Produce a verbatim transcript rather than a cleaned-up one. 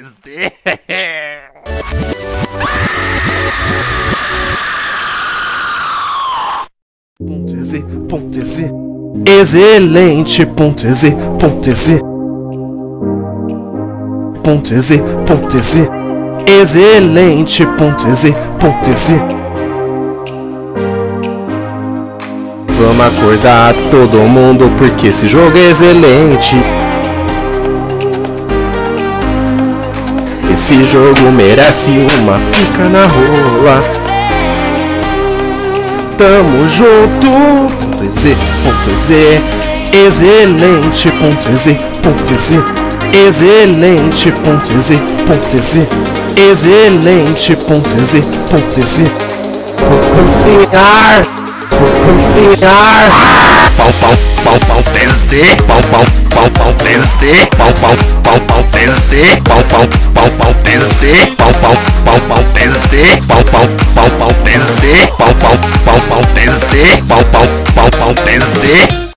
rester. Pontezé, Pontezé, excelente Pontezé, Pontezé, Pontezé, Pontezé, excelente Pontezé, Pontezé. Vamos acordar todo mundo porque esse jogo é excelente. Esse jogo merece uma pica na rola. Tamo junto. .ez, .ez, excelente. .ez, .ez, excelente. .ez, .ez, excelente. .ez, .ez. Vou ensinar. Vou ensinar. Pão, pão, pão, pão, .ez, pão, pão, pão, pão, .ez, pão, pão, pão, pão, .ez, pão, pão, pão, pão, .ez, pão, pão, pão, pão, .ez, pão, pão, pão, pão, .ez, pão, pão, pão, pão, .ez, pão, pão, pão, pão, .ez.